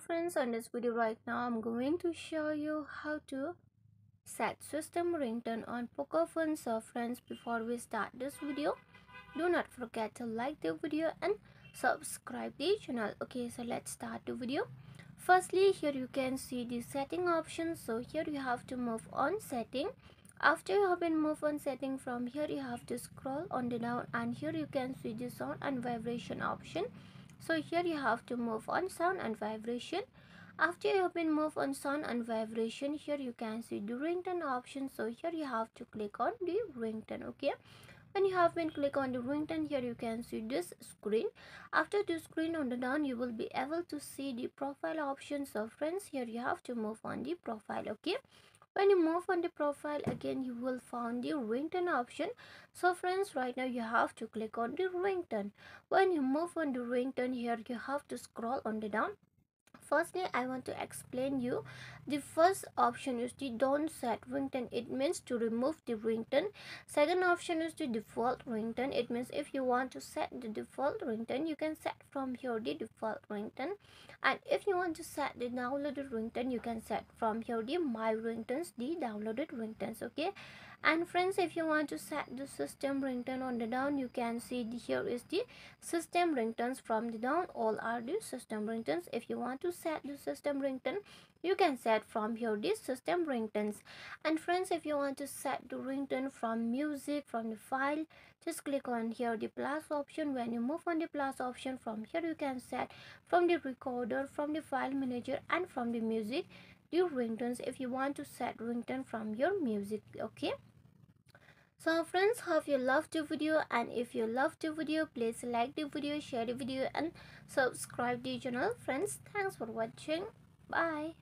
friends, on this video right now I'm going to show you how to set system ringtone on poker phone. So friends, before we start this video, do not forget to like the video and subscribe the channel. Okay, so let's start the video. Firstly, here you can see the setting option. So here you have to move on setting. After you have been moved on setting, from here you have to scroll on the down, and here you can see the sound and vibration option. So here you have to move on sound and vibration. After you have been moved on sound and vibration, here you can see the ringtone option. So here you have to click on the ringtone. Okay, when you have been click on the ringtone, here you can see this screen. After the screen on the down, you will be able to see the profile option. So friends, here you have to move on the profile. Okay, when you move on the profile again, you will find the ringtone option. So friends, right now you have to click on the ringtone. When you move on the ringtone, here you have to scroll on the down. Firstly, I want to explain you the first option is the don't set ringtone. It means to remove the ringtone. Second option is the default ringtone. It means if you want to set the default ringtone, you can set from here the default ringtone. And if you want to set the downloaded ringtone, you can set from here the my ringtones, the downloaded ringtones. Okay, and friends, if you want to set the system ringtone on the down, you can see here is the system ringtones. From the down, all are the system ringtones. If you want to set the system ringtone, you can set from here the system ringtones. And friends, if you want to set the ringtone from music, from the file, just click on here the plus option. When you move on the plus option, from here you can set from the recorder, from the file manager, and from the music the ringtones, if you want to set ringtone from your music. Okay, so friends, hope you loved the video, and if you loved the video, please like the video, share the video, and subscribe the channel. Friends, thanks for watching. Bye.